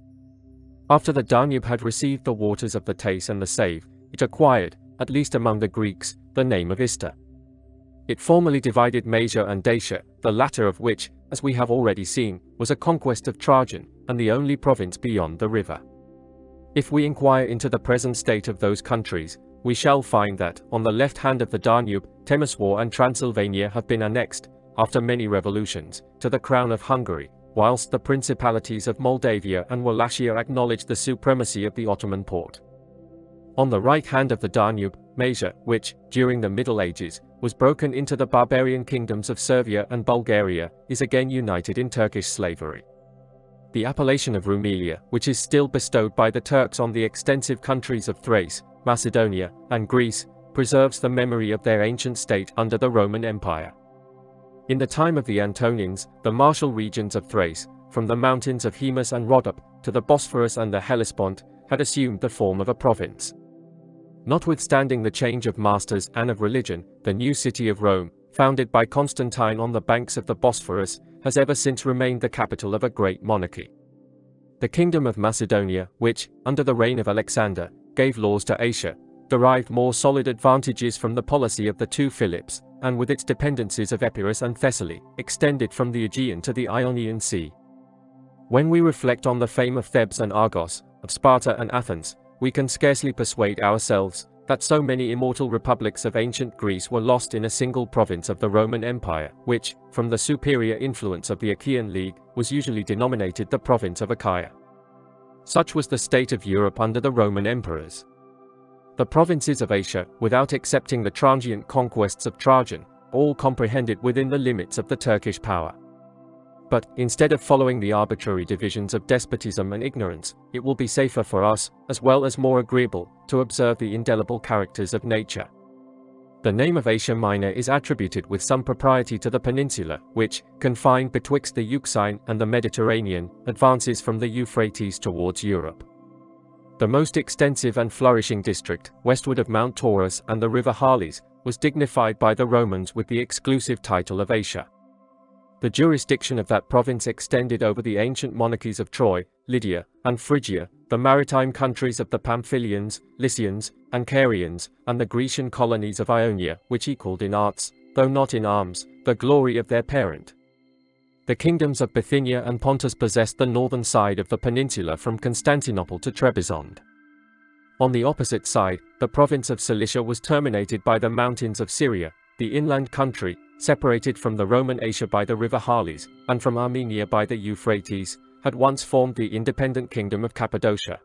After the Danube had received the waters of the Teyss and the Save, it acquired, at least among the Greeks, the name of Ister. It formerly divided Maesia and Dacia, the latter of which, as we have already seen, was a conquest of Trajan, and the only province beyond the river. If we inquire into the present state of those countries, we shall find that, on the left hand of the Danube, Temeswar and Transylvania have been annexed, after many revolutions, to the crown of Hungary, whilst the principalities of Moldavia and Wallachia acknowledged the supremacy of the Ottoman Porte. On the right hand of the Danube, Maesia, which, during the Middle Ages, was broken into the barbarian kingdoms of Servia and Bulgaria, is again united in Turkish slavery. The appellation of Rumelia, which is still bestowed by the Turks on the extensive countries of Thrace, Macedonia, and Greece, preserves the memory of their ancient state under the Roman Empire. In the time of the Antonines, the martial regions of Thrace, from the mountains of Hemus and Rhodope to the Bosphorus and the Hellespont, had assumed the form of a province. Notwithstanding the change of masters and of religion, the new city of Rome, founded by Constantine on the banks of the Bosphorus, has ever since remained the capital of a great monarchy. The Kingdom of Macedonia, which, under the reign of Alexander, gave laws to Asia, derived more solid advantages from the policy of the two Philips, and with its dependencies of Epirus and Thessaly, extended from the Aegean to the Ionian Sea. When we reflect on the fame of Thebes and Argos, of Sparta and Athens, we can scarcely persuade ourselves that so many immortal republics of ancient Greece were lost in a single province of the Roman Empire, which, from the superior influence of the Achaean League, was usually denominated the province of Achaia. Such was the state of Europe under the Roman emperors. The provinces of Asia, without excepting the transient conquests of Trajan, all comprehended within the limits of the Turkish power. But, instead of following the arbitrary divisions of despotism and ignorance, it will be safer for us, as well as more agreeable, to observe the indelible characters of nature. The name of Asia Minor is attributed with some propriety to the peninsula, which, confined betwixt the Euxine and the Mediterranean, advances from the Euphrates towards Europe. The most extensive and flourishing district, westward of Mount Taurus and the river Halys, was dignified by the Romans with the exclusive title of Asia. The jurisdiction of that province extended over the ancient monarchies of Troy, Lydia, and Phrygia, the maritime countries of the Pamphylians, Lycians, and Carians, and the Grecian colonies of Ionia, which equaled in arts, though not in arms, the glory of their parent. The kingdoms of Bithynia and Pontus possessed the northern side of the peninsula from Constantinople to Trebizond. On the opposite side, the province of Cilicia was terminated by the mountains of Syria, the inland country, separated from the Roman Asia by the river Halys, and from Armenia by the Euphrates, had once formed the independent kingdom of Cappadocia.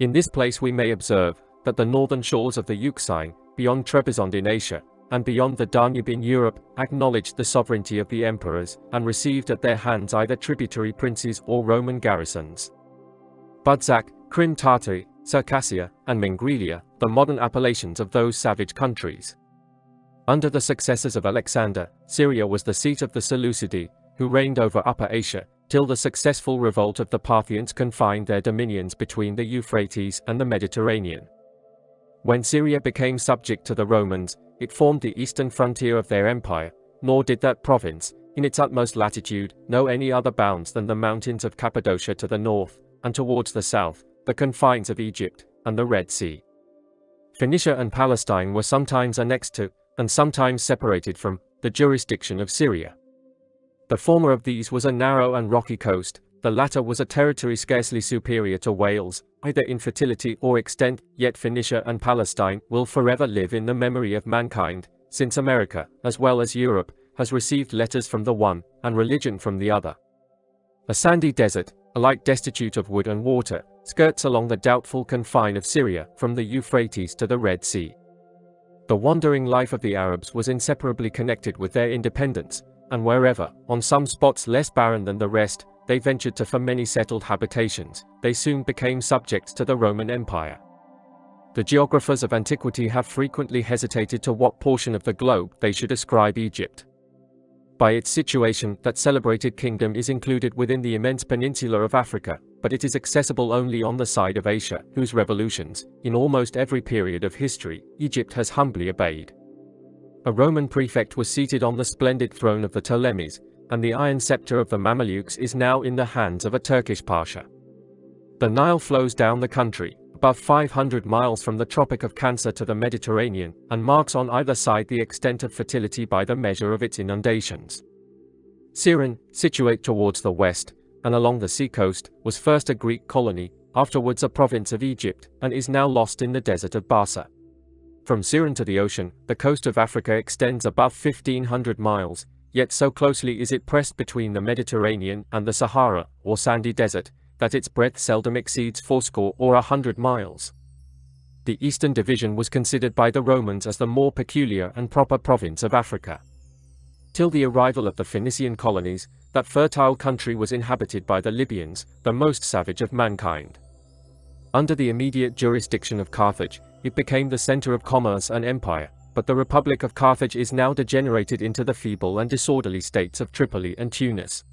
In this place we may observe that the northern shores of the Euxine, beyond Trebizond in Asia, and beyond the Danube in Europe, acknowledged the sovereignty of the emperors, and received at their hands either tributary princes or Roman garrisons. Budzak, Crim Tartary, Circassia, and Mingrelia, the modern appellations of those savage countries. Under the successors of Alexander, Syria was the seat of the Seleucidae, who reigned over Upper Asia, till the successful revolt of the Parthians confined their dominions between the Euphrates and the Mediterranean. When Syria became subject to the Romans, it formed the eastern frontier of their empire, nor did that province, in its utmost latitude, know any other bounds than the mountains of Cappadocia to the north, and towards the south, the confines of Egypt, and the Red Sea. Phoenicia and Palestine were sometimes annexed to, and sometimes separated from, the jurisdiction of Syria. The former of these was a narrow and rocky coast, the latter was a territory scarcely superior to Wales, either in fertility or extent, yet Phoenicia and Palestine will forever live in the memory of mankind, since America, as well as Europe, has received letters from the one, and religion from the other. A sandy desert, alike destitute of wood and water, skirts along the doubtful confine of Syria, from the Euphrates to the Red Sea. The wandering life of the Arabs was inseparably connected with their independence, and wherever, on some spots less barren than the rest, they ventured to for many settled habitations, they soon became subjects to the Roman Empire. The geographers of antiquity have frequently hesitated to what portion of the globe they should ascribe Egypt. By its situation, that celebrated kingdom is included within the immense peninsula of Africa, but it is accessible only on the side of Asia, whose revolutions, in almost every period of history, Egypt has humbly obeyed. A Roman prefect was seated on the splendid throne of the Ptolemies, and the iron scepter of the Mamelukes is now in the hands of a Turkish pasha. The Nile flows down the country, above five hundred miles from the Tropic of Cancer to the Mediterranean, and marks on either side the extent of fertility by the measure of its inundations. Cyrene, situate towards the west, and along the seacoast, was first a Greek colony, afterwards a province of Egypt, and is now lost in the desert of Bassa. From Cyrene to the ocean, the coast of Africa extends above fifteen hundred miles, yet so closely is it pressed between the Mediterranean and the Sahara, or sandy desert, that its breadth seldom exceeds fourscore or a hundred miles. The eastern division was considered by the Romans as the more peculiar and proper province of Africa. Till the arrival of the Phoenician colonies, that fertile country was inhabited by the Libyans, the most savage of mankind. Under the immediate jurisdiction of Carthage, it became the center of commerce and empire, but the Republic of Carthage is now degenerated into the feeble and disorderly states of Tripoli and Tunis.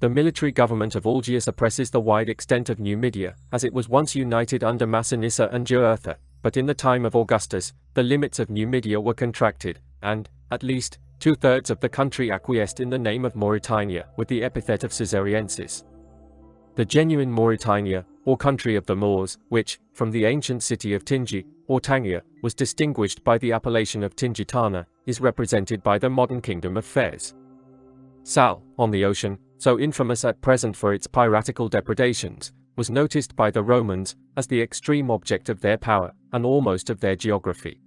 The military government of Augeas oppresses the wide extent of Numidia, as it was once united under Massinissa and Jugurtha, but in the time of Augustus, the limits of Numidia were contracted, and, at least, two-thirds of the country acquiesced in the name of Mauritania, with the epithet of Caesariensis. The genuine Mauritania, or country of the Moors, which, from the ancient city of Tingi, or Tangier, was distinguished by the appellation of Tingitana, is represented by the modern kingdom of Fez. Sal, on the ocean, so infamous at present for its piratical depredations, was noticed by the Romans as the extreme object of their power, and almost of their geography.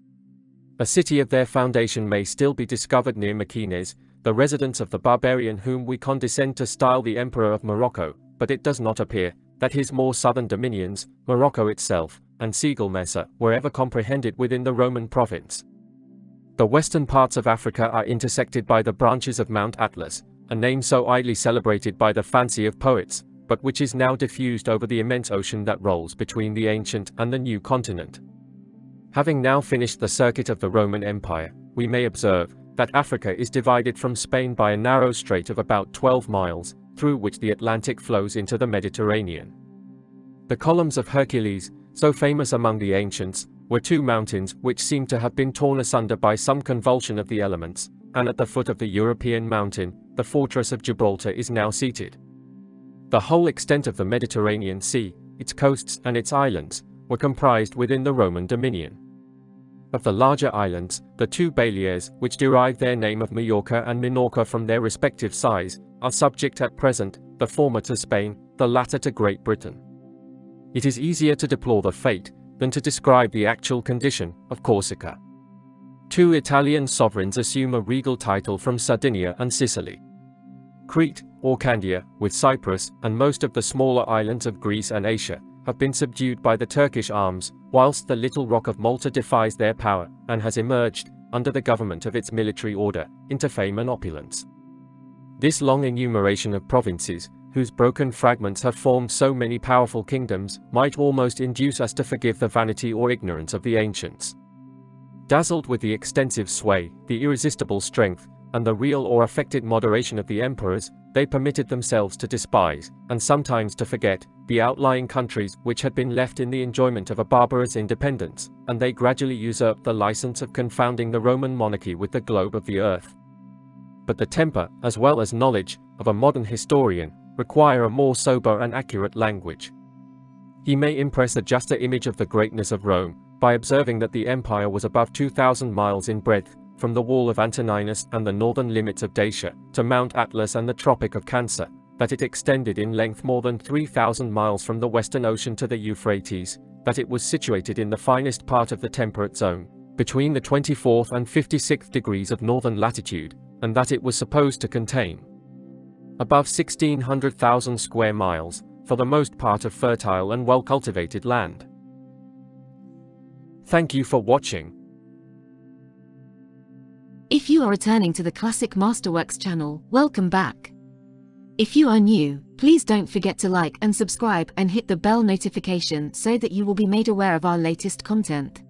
A city of their foundation may still be discovered near Mequinez, the residence of the barbarian whom we condescend to style the Emperor of Morocco, but it does not appear that his more southern dominions, Morocco itself, and Segelmessa, were ever comprehended within the Roman province. The western parts of Africa are intersected by the branches of Mount Atlas, a name so idly celebrated by the fancy of poets, but which is now diffused over the immense ocean that rolls between the ancient and the new continent. Having now finished the circuit of the Roman Empire, we may observe that Africa is divided from Spain by a narrow strait of about twelve miles, through which the Atlantic flows into the Mediterranean. The columns of Hercules, so famous among the ancients, were two mountains which seem to have been torn asunder by some convulsion of the elements, and at the foot of the European mountain, the fortress of Gibraltar is now seated. The whole extent of the Mediterranean Sea, its coasts and its islands, were comprised within the Roman dominion. Of the larger islands, the two Baleares, which derive their name of Majorca and Minorca from their respective size, are subject at present, the former to Spain, the latter to Great Britain. It is easier to deplore the fate than to describe the actual condition of Corsica. Two Italian sovereigns assume a regal title from Sardinia and Sicily. Crete, or Candia, with Cyprus, and most of the smaller islands of Greece and Asia, have been subdued by the Turkish arms, whilst the little rock of Malta defies their power, and has emerged, under the government of its military order, into fame and opulence. This long enumeration of provinces, whose broken fragments have formed so many powerful kingdoms, might almost induce us to forgive the vanity or ignorance of the ancients. Dazzled with the extensive sway, the irresistible strength, and the real or affected moderation of the emperors, they permitted themselves to despise, and sometimes to forget, the outlying countries which had been left in the enjoyment of a barbarous independence, and they gradually usurped the license of confounding the Roman monarchy with the globe of the earth. But the temper, as well as knowledge, of a modern historian, require a more sober and accurate language. He may impress a juster image of the greatness of Rome, by observing that the empire was above two thousand miles in breadth, from the wall of Antoninus and the northern limits of Dacia, to Mount Atlas and the Tropic of Cancer, that it extended in length more than three thousand miles from the Western Ocean to the Euphrates, that it was situated in the finest part of the temperate zone, between the twenty-fourth and fifty-sixth degrees of northern latitude, and that it was supposed to contain above sixteen hundred thousand square miles, for the most part of fertile and well-cultivated land. Thank you for watching. If you are returning to the Classic Masterworks channel, welcome back. If you are new, please don't forget to like and subscribe and hit the bell notification so that you will be made aware of our latest content.